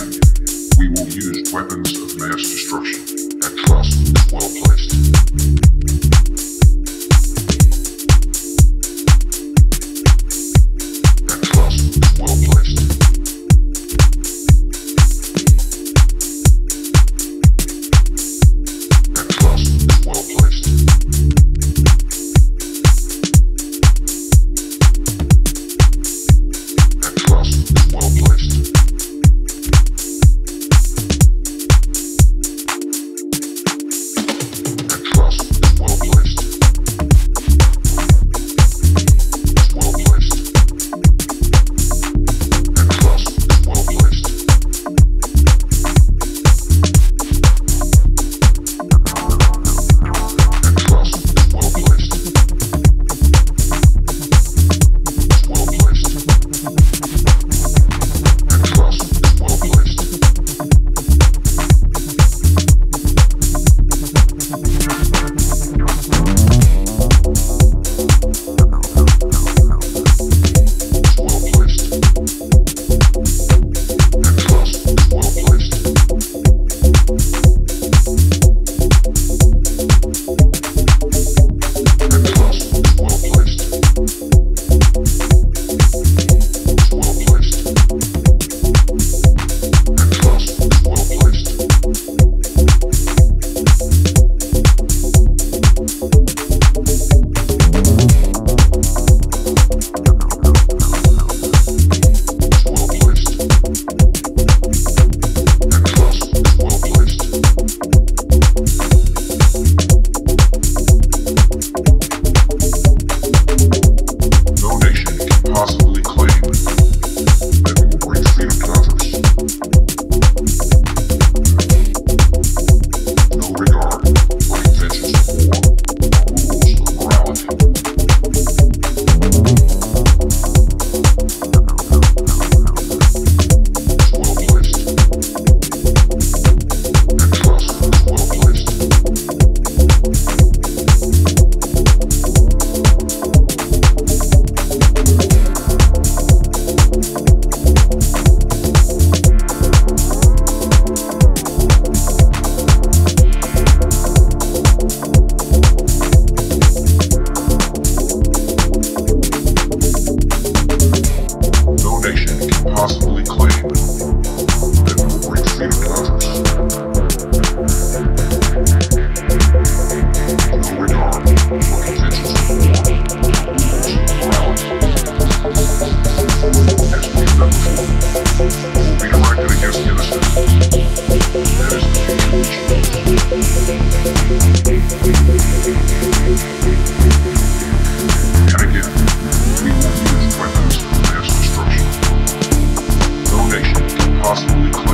again, we will use weapons of mass destruction and trust is well placed. Possibly close.